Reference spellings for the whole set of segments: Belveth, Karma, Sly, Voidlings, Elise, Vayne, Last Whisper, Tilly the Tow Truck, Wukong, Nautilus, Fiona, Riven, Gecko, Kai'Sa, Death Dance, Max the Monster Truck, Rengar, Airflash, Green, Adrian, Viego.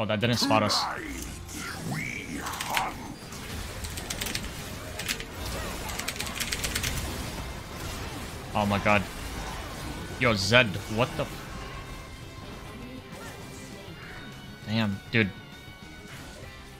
Oh, that didn't spot us. Oh my god. Yo, Zed, what the... Damn, dude.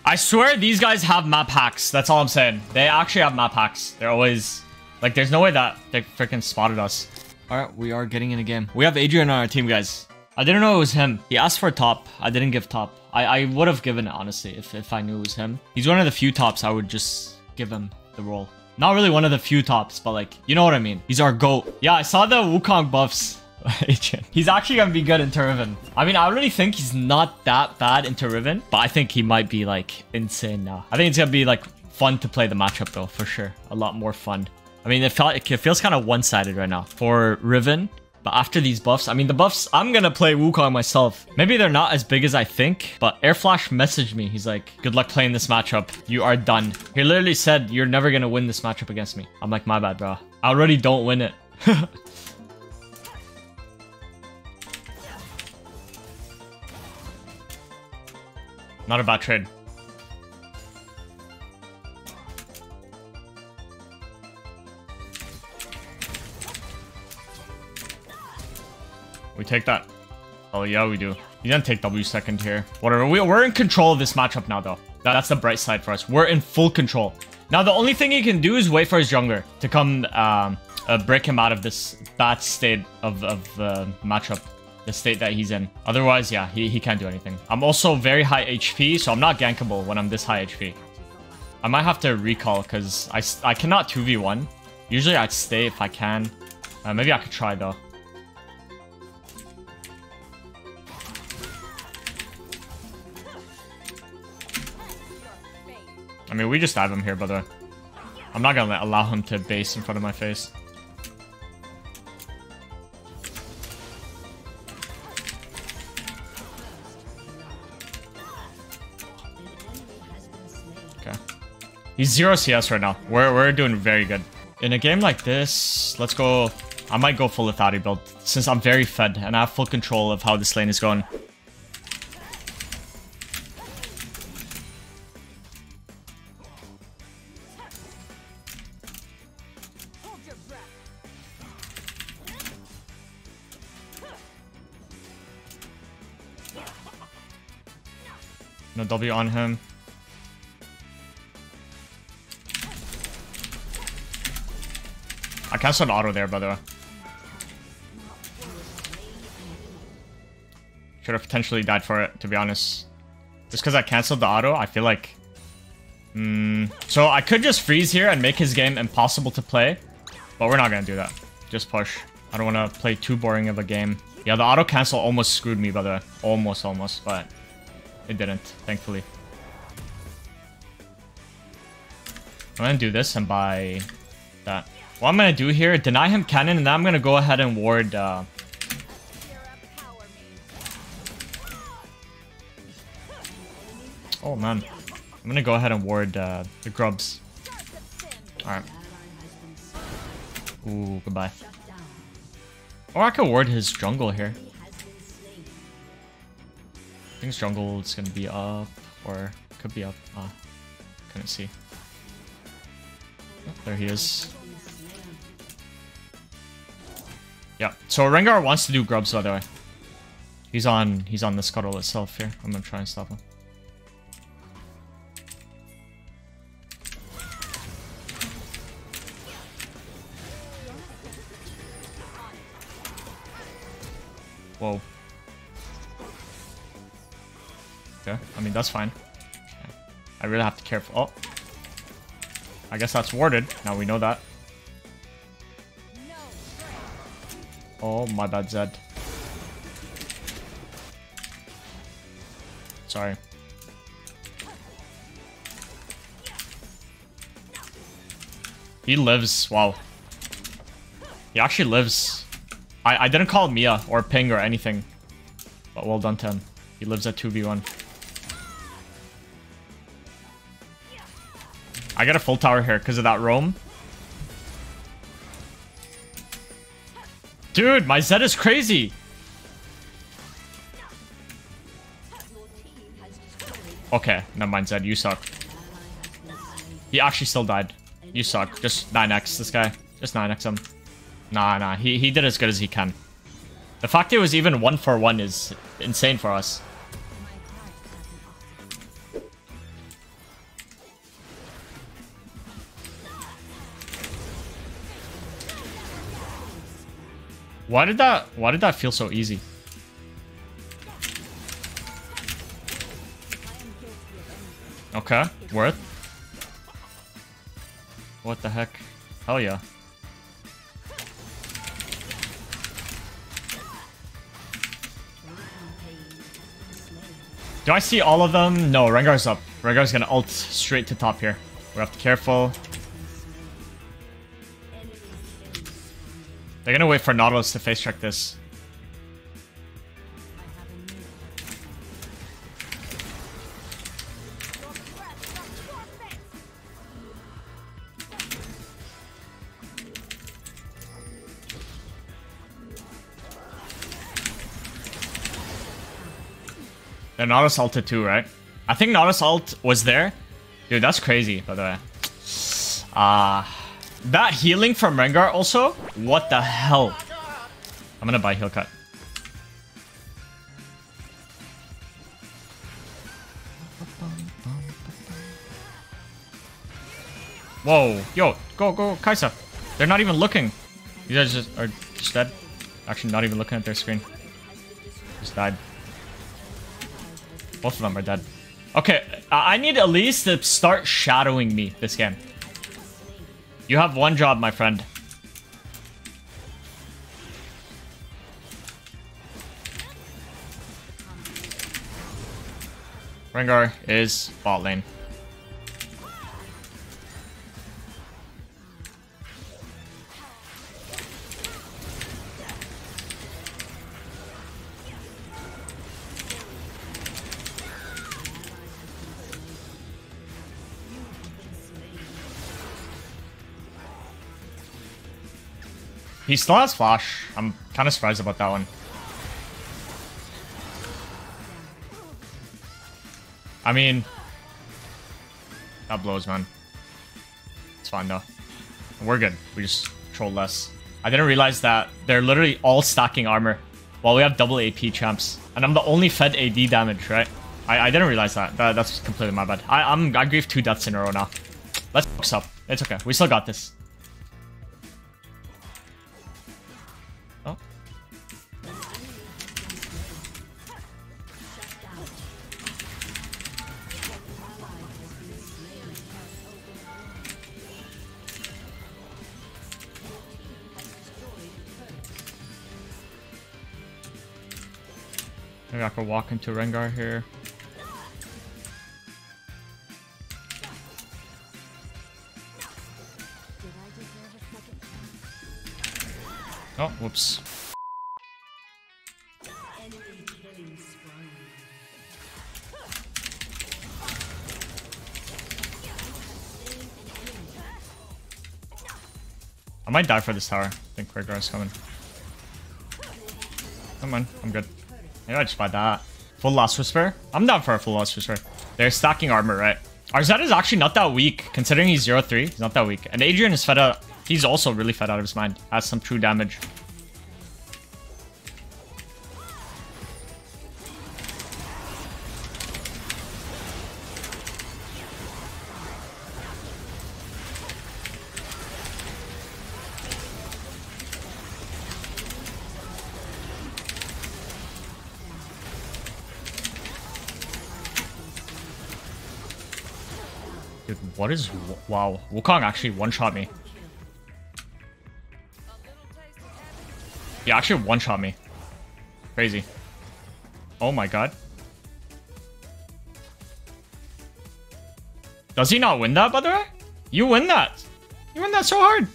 I swear these guys have map hacks. That's all I'm saying. They actually have map hacks. They're always... Like, there's no way that they freaking spotted us. Alright, we are getting in a game. We have Adrian on our team, guys. I didn't know it was him. He asked for top. I didn't give top. I would have given it, honestly, if I knew it was him. He's one of the few tops I would just give him the role. Not really one of the few tops, but like, you know what I mean. He's our GOAT. Yeah, I saw the Wukong buffs. He's actually gonna be good into Riven. I mean, I already think he's not that bad into Riven, but I think he might be like insane now. I think it's gonna be like fun to play the matchup though, for sure. A lot more fun. I mean, it feels kind of one-sided right now for Riven, but after these buffs, I mean, the buffs, I'm gonna play Wukong myself. Maybe they're not as big as I think, but Airflash messaged me. He's like, good luck playing this matchup. You are done. He literally said, you're never gonna win this matchup against me. I'm like, my bad, bro. I already don't win it. Not a bad trade. We take that. Oh, yeah, we do. You didn't take W second here. Whatever. We're in control of this matchup now, though. That's the bright side for us. We're in full control. Now, the only thing he can do is wait for his jungler to come break him out of this bad state of matchup. The state that he's in. Otherwise, yeah, he can't do anything. I'm also very high HP, so I'm not gankable when I'm this high HP. I might have to recall because I cannot 2v1. Usually I'd stay if I can. Maybe I could try though. I mean, we just dive him here, by the way. I'm not gonna allow him to base in front of my face. He's 0 CS right now. We're doing very good. In a game like this, let's go... I might go full Athari build, since I'm very fed, and I have full control of how this lane is going. No W on him. I canceled auto there, by the way. Should have potentially died for it, to be honest. Just because I canceled the auto, I feel like... So I could just freeze here and make his game impossible to play. But we're not going to do that. Just push. I don't want to play too boring of a game. Yeah, the auto cancel almost screwed me, by the way. Almost, but it didn't, thankfully. I'm going to do this and buy that. What I'm going to do here, deny him cannon, and then I'm going to go ahead and ward... Oh, man. I'm going to go ahead and ward the grubs. Alright. Ooh, goodbye. Or I could ward his jungle here. I think his jungle is going to be up, or could be up. Ah, couldn't see. Oh, there he is. Yeah, so Rengar wants to do grubs, by the way. He's on the scuttle itself here. I'm gonna try and stop him. Whoa. Okay, I mean, that's fine. Okay. I really have to be careful. Oh. I guess that's warded. Now we know that. Oh, my bad, Zed. Sorry. He lives. Wow. He actually lives. I didn't call Mia or Ping or anything. But well done to him. He lives at 2v1. I got a full tower here because of that roam. Dude, my Zed is crazy. Okay, never mind, Zed. You suck. He actually still died. You suck. Just 9x this guy. Just 9x him. Nah. He did as good as he can. The fact it was even 1-for-1 is insane for us. Why did that feel so easy? Okay, worth. What the heck? Hell yeah. Do I see all of them? No, Rengar's up. Rengar's gonna ult straight to top here. We have to be careful. They're gonna wait for Nautilus to face check this. They're Nautilus ulted too, right? I think Nautilus ult was there. Dude, that's crazy, by the way. That healing from Rengar also? What the hell? I'm gonna buy heal cut. Whoa. Yo, go, Kai'Sa. They're not even looking. These guys are just dead. Actually, not even looking at their screen. Just died. Both of them are dead. Okay, I need Elise to start shadowing me this game. You have one job, my friend. Rengar is bot lane. He still has flash. I'm kind of surprised about that one. I mean, that blows, man. It's fine, though. We're good. We just troll less. I didn't realize that they're literally all stacking armor while we have double AP champs. And I'm the only fed AD damage, right? I didn't realize that. That's completely my bad. I grieved 2 deaths in a row now. Let's focus up. It's okay. We still got this. Maybe I could walk into Rengar here. Oh, whoops. I might die for this tower. I think Rengar's coming. Come on, I'm good. Maybe I just buy that. Full Last Whisper? I'm down for a full Last Whisper. They're stacking armor, right? Our Zed is actually not that weak. Considering he's 0-3, he's not that weak. And Adrian is fed out. He's also really fed out of his mind. Has some true damage. Dude, what is... Wow. Wukong actually one-shot me. He actually one-shot me. Crazy. Oh my god. Does he not win that, by the way? You win that. You win that so hard.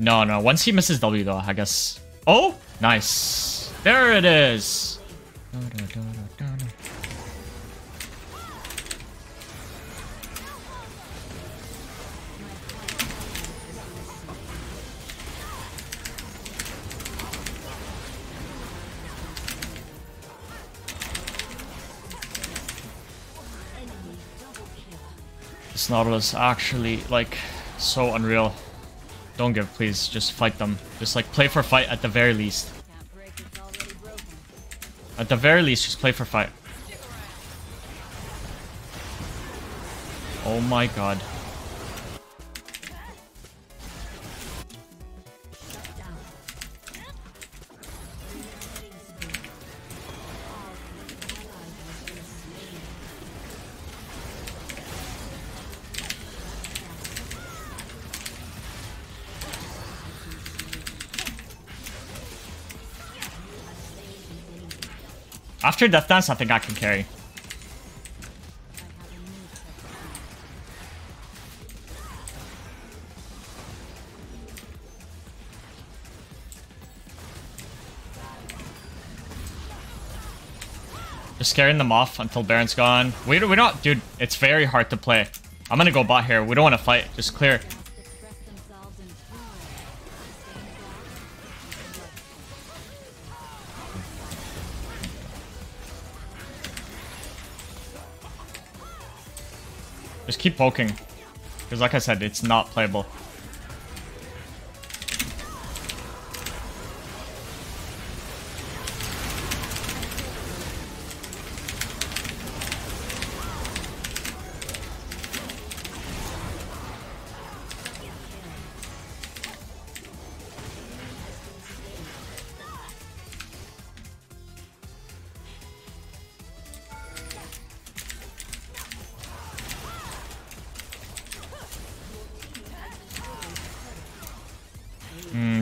No. Once he misses W, though, I guess. Oh! Nice. There it is. This Nautilus actually, like, so unreal. Don't give, please. Just fight them. Just, like, play for fight at the very least. At the very least, just play for fight. Oh my god. After Death Dance, I think I can carry. Just scaring them off until Baron's gone. We're not, dude, it's very hard to play. I'm gonna go bot here. We don't want to fight. Just clear. Just keep poking, because like I said, it's not playable.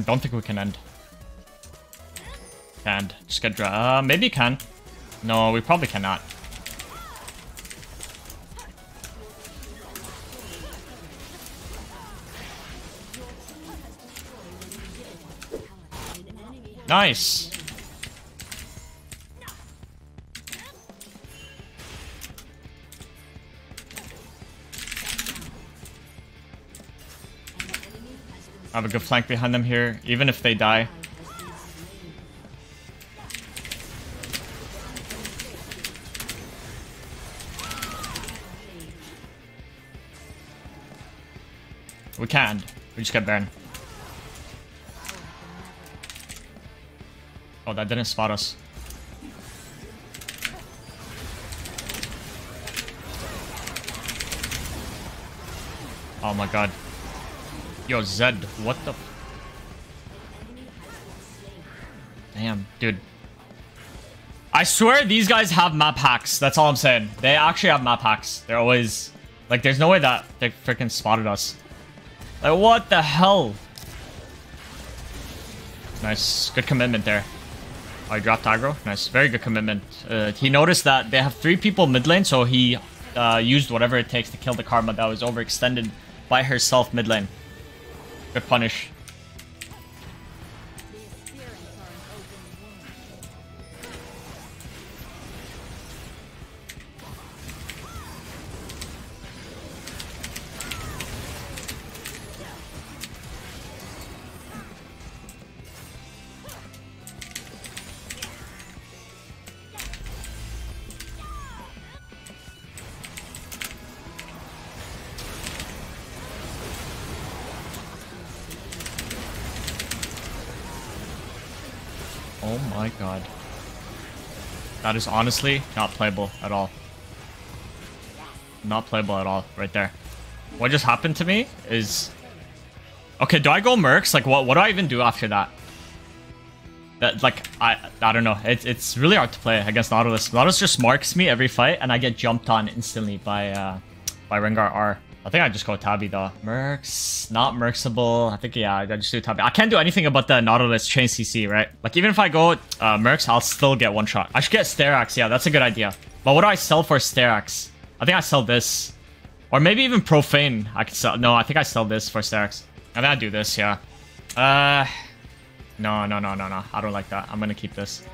Don't think we can end. Can't. Just get draw. Maybe can. No, we probably cannot. Nice. I have a good flank behind them here, even if they die. We can. We just got burned. Oh, that didn't spot us. Oh my god. Yo, Zed, what the... Damn, dude. I swear these guys have map hacks. That's all I'm saying. They actually have map hacks. They're always... Like, there's no way that they freaking spotted us. Like, what the hell? Nice. Good commitment there. Oh, he dropped aggro. Nice. Very good commitment. He noticed that they have 3 people mid lane, so he used whatever it takes to kill the Karma that was overextended by herself mid lane. Good punish. Oh my god. That is honestly not playable at all. Not playable at all, right there. What just happened to me is... Okay, do I go Mercs? Like, what do I even do after that? I don't know. It's really hard to play against Nautilus. Nautilus just marks me every fight, and I get jumped on instantly by Rengar R. I think I just go Tabby though. Mercs, not Mercsable. I think, yeah, I just do Tabby. I can't do anything about the Nautilus chain CC, right? Like, even if I go Mercs, I'll still get one shot. I should get Sterax. Yeah, that's a good idea. But what do I sell for Sterax? I think I sell this. Or maybe even Profane. I could sell. No, I think I sell this for Sterax. And I do this, yeah. No. I don't like that. I'm going to keep this.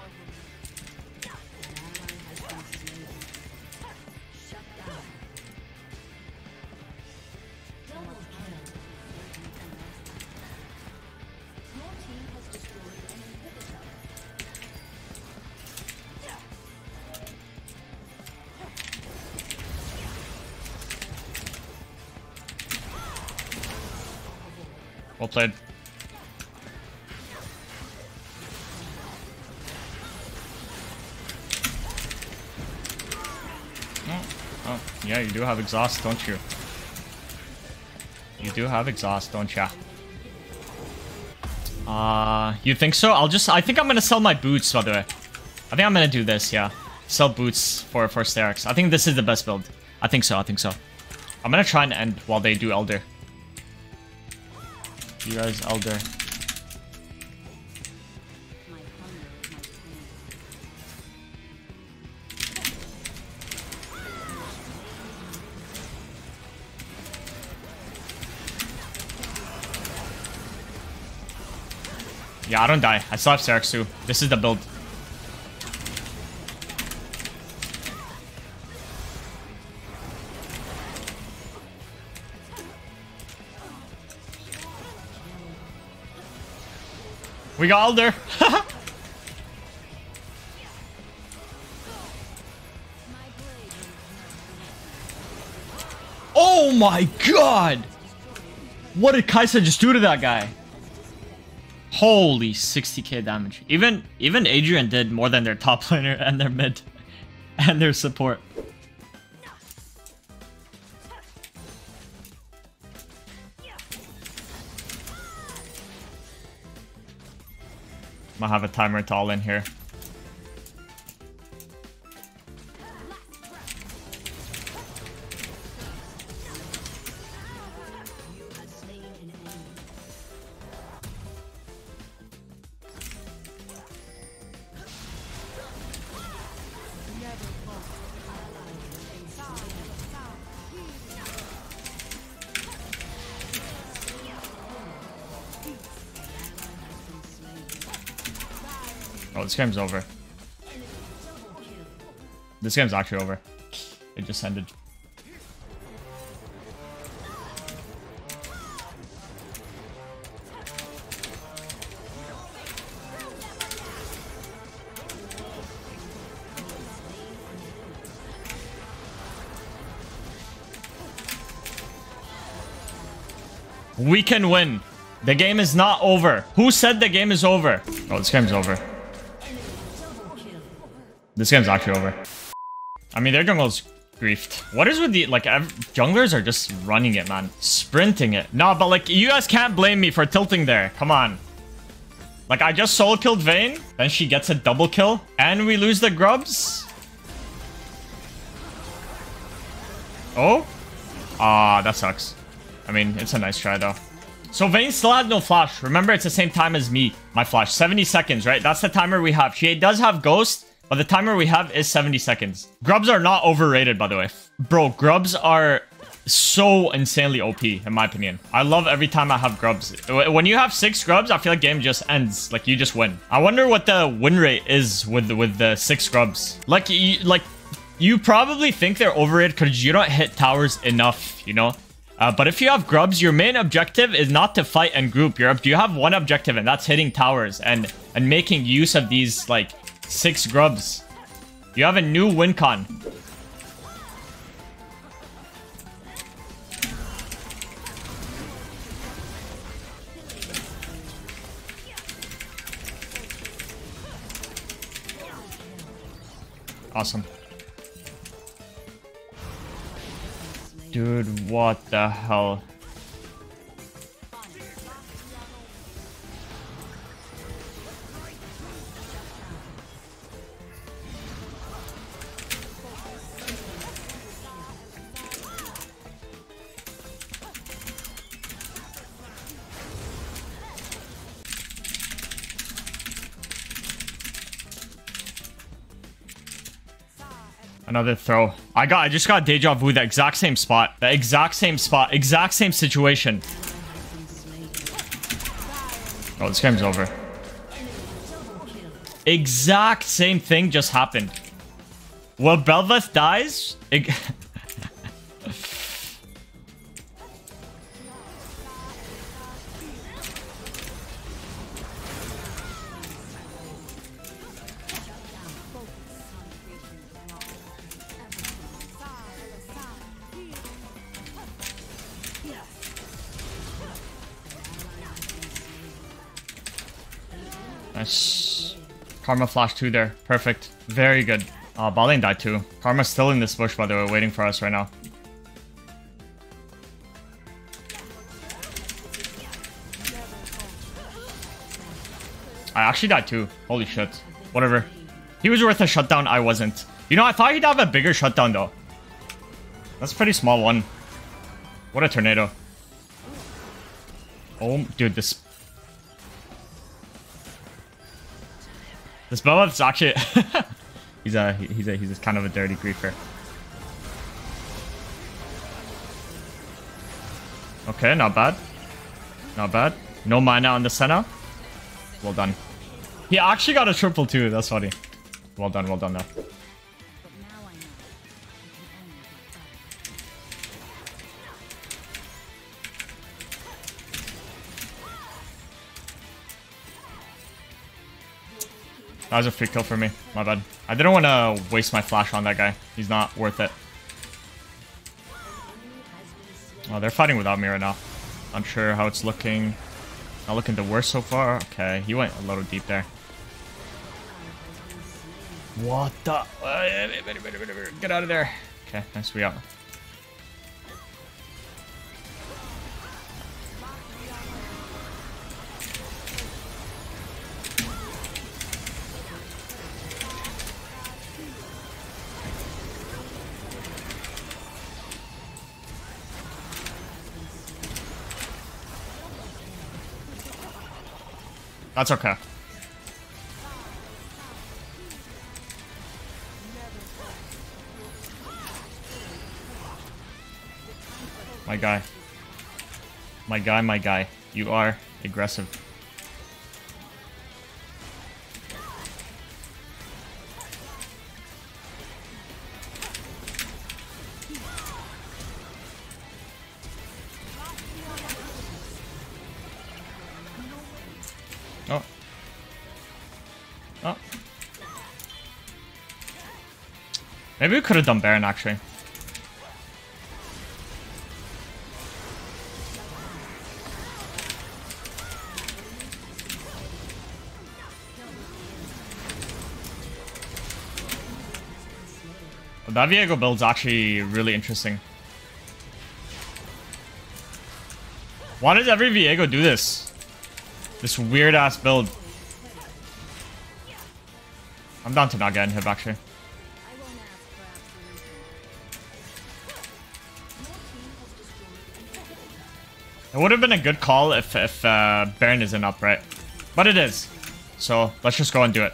Well played. Oh, oh, yeah, you do have exhaust, don't you? You do have exhaust, don't ya? You think so? I think I'm gonna sell my boots, by the way. I think I'm gonna do this, yeah. Sell boots for Sterex. I think this is the best build. I think so, I think so. I'm gonna try and end while they do Elder. You guys Elder. Yeah, I don't die. I still have Sterex too. This is the build. We got Elder. Oh my god! What did Kai'Sa just do to that guy? Holy 60k damage. Even Adrian did more than their top laner and their mid and their support. I have a timer to all in here. Oh, this game's over. This game's actually over. It just ended. We can win. The game is not over. Who said the game is over? Oh, this game's over. This game's actually over. I mean, their jungle's griefed. What is with the, like, junglers are just running it, man. Sprinting it. Nah, but, like, you guys can't blame me for tilting there. Come on. Like, I just solo killed Vayne. Then she gets a double kill. And we lose the grubs. Oh? Ah, that sucks. I mean, it's a nice try, though. So Vayne still had no flash. Remember, it's the same time as me. My flash. 70 seconds, right? That's the timer we have. She does have Ghost. But the timer we have is 70 seconds. Grubs are not overrated, by the way. Bro, grubs are so insanely OP, in my opinion. I love every time I have grubs. When you have 6 grubs, I feel like game just ends. Like, you just win. I wonder what the win rate is with the 6 grubs. Like, you probably think they're overrated because you don't hit towers enough, you know? But if you have grubs, your main objective is not to fight and group. You have one objective, and that's hitting towers and making use of these, like, 6 grubs. You have a new win con. Awesome. Dude, what the hell? Another throw. I just got deja vu. The exact same spot. The exact same spot. Exact same situation. Oh, this game's over. Exact same thing just happened. Well, Belveth dies. Nice. Karma flash 2 there. Perfect. Very good. Bot lane died too. Karma's still in this bush, by the way, waiting for us right now. I actually died too. Holy shit. Whatever. He was worth a shutdown, I wasn't. You know, I thought he'd have a bigger shutdown though. That's a pretty small one. What a tornado. Oh, dude, this Belveth's actually... he's kind of a dirty griefer. Okay, not bad. Not bad. No mana on the center. Well done. He actually got a triple too, that's funny. Well done though. That was a free kill for me. My bad. I didn't want to waste my flash on that guy. He's not worth it. Oh, they're fighting without me right now. Not sure how it's looking. Not looking the worst so far. Okay, he went a little deep there. What the? Get out of there. Okay, nice. We out. That's okay. My guy. My guy. You are aggressive. Oh. Maybe we could have done Baron, actually. Well, that Viego build's actually really interesting. Why does every Viego do this? This weird-ass build. I'm down to not getting hit, actually. It would have been a good call if Baron isn't up, right? But it is. So let's just go and do it.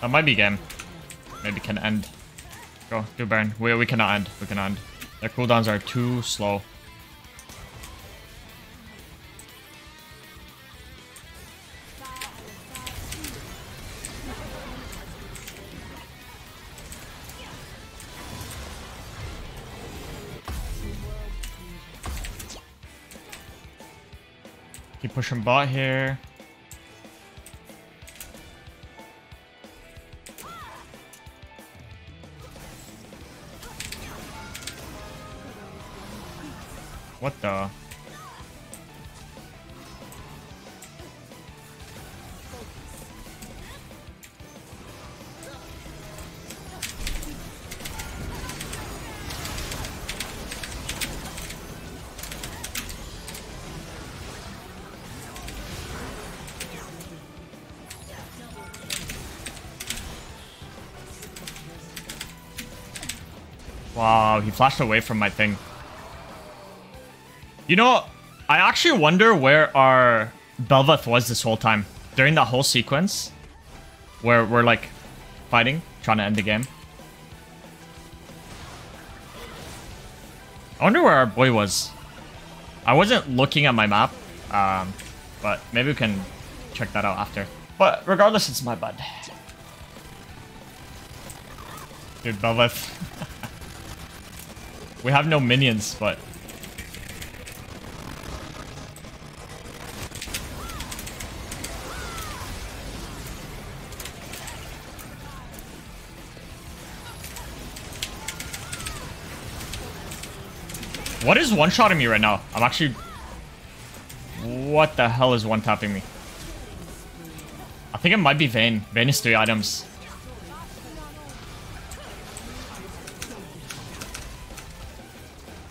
That might be game. Maybe can end. Go, do Baron. We cannot end. We cannot end. Their cooldowns are too slow. Keep pushing bot here. What the? Wow, he flashed away from my thing. You know, I actually wonder where our Belveth was this whole time. During that whole sequence where we're like fighting, trying to end the game. I wonder where our boy was. I wasn't looking at my map, but maybe we can check that out after. But regardless, it's my bud. Dude, Belveth. We have no minions, but... What is one-shotting me right now? I'm actually... What the hell is one-tapping me? I think it might be Vayne. Vayne is 3 items.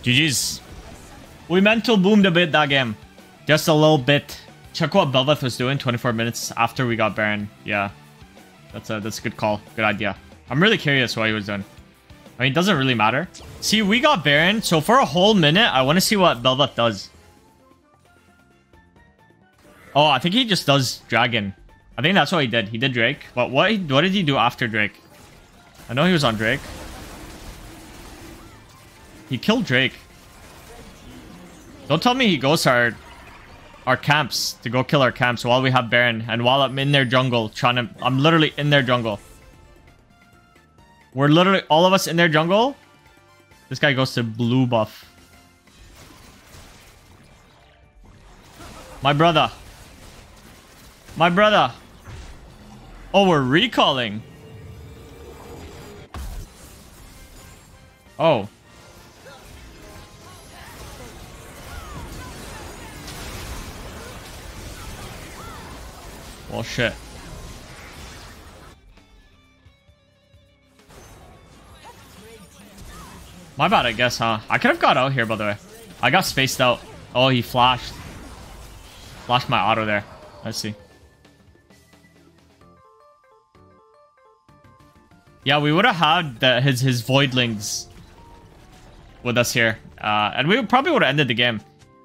GG's. We mental boomed a bit that game. Just a little bit. Check what Belveth was doing 24 minutes after we got Baron. Yeah. That's a good call. Good idea. I'm really curious what he was doing. I mean, it doesn't really matter. See, we got Baron, so for a whole minute, I want to see what Belveth does. Oh, I think he just does Dragon. I think that's what he did. He did Drake. But what did he do after Drake? I know he was on Drake. He killed Drake. Don't tell me he goes our camps to go kill our camps while we have Baron and while I'm in their jungle trying to... I'm literally in their jungle. We're literally all of us in their jungle. This guy goes to blue buff. My brother. My brother. Oh, we're recalling. Oh. Well, shit. My bad, I guess, huh? I could have got out here, by the way. I got spaced out. Oh, he flashed. Flashed my auto there. I see. Yeah, we would have had his Voidlings with us here. And we probably would have ended the game.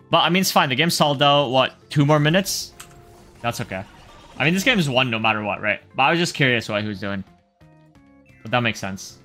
But, I mean, it's fine. The game stalled out, what, 2 more minutes? That's okay. I mean, this game is won no matter what, right? But I was just curious what he was doing. But that makes sense.